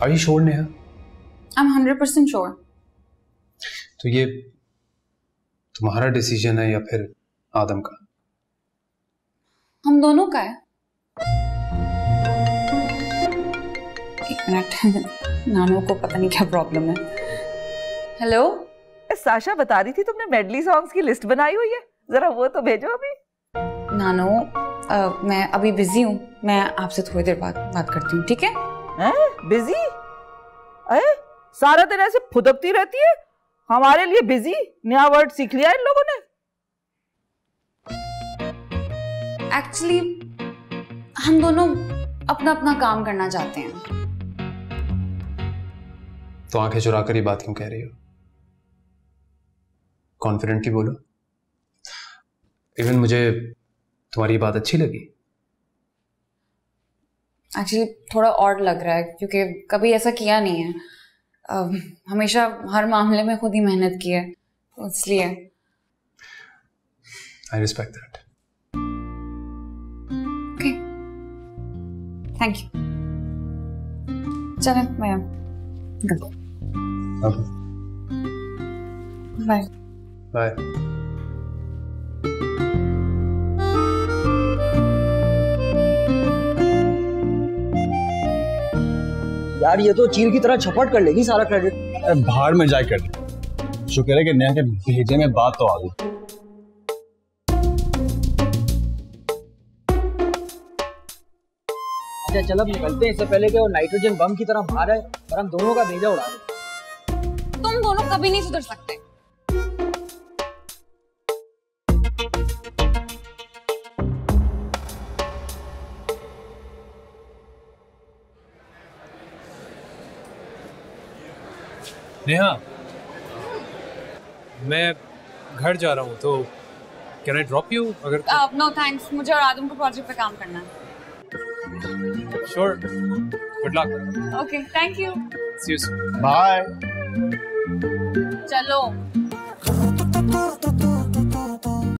Are you sure, Neha? I'm 100% sure. तो ये तुम्हारा डिसीजन है या फिर आदम का? हम दोनों का है। एक मिनट, नानू को पता नहीं क्या प्रॉब्लम है। हेलो, साशा बता रही थी तुमने मेडली सॉन्ग्स की लिस्ट बनाई हुई है, जरा वो तो भेजो अभी। नानू मैं अभी बिजी हूँ, मैं आपसे थोड़ी देर बाद बात करती हूँ, ठीक है? बिजी? सारा दिन ऐसे फुदकती रहती है हमारे लिए। बिजी नया वर्ड सीख लिया इन लोगों ने। एक्चुअली हम दोनों अपना अपना काम करना चाहते हैं। तो आंखें चुराकर ये बात क्यों कह रही हो? कॉन्फिडेंटली बोलो। इवन मुझे तुम्हारी बात अच्छी लगी। एक्चुअली थोड़ा ऑड लग रहा है क्योंकि कभी ऐसा किया नहीं है। हमेशा हर मामले में खुद ही मेहनत की है, तो इसलिए। I respect that. Okay, thank you. चलें, मैं निकलता हूँ। Bye bye. यार ये तो चील की तरह छपट कर लेगी सारा क्रेडिट। भाड़ में जाए कर। शुक्र है कि नेहा के भेजे में बात तो आ गई। अच्छा चल अब निकलते हैं, इससे पहले कि वो नाइट्रोजन बम की तरह मारे और हम दोनों का भेजा उड़ा दे। तुम दोनों कभी नहीं सुधर सकते। नेहा, मैं घर जा रहा हूँ तो कैन आई ड्रॉप यू? अगर नो थैंक्स, मुझे और आदम को प्रोजेक्ट पे काम करना है। Sure, good luck. Okay, thank you. See you soon. Bye. चलो।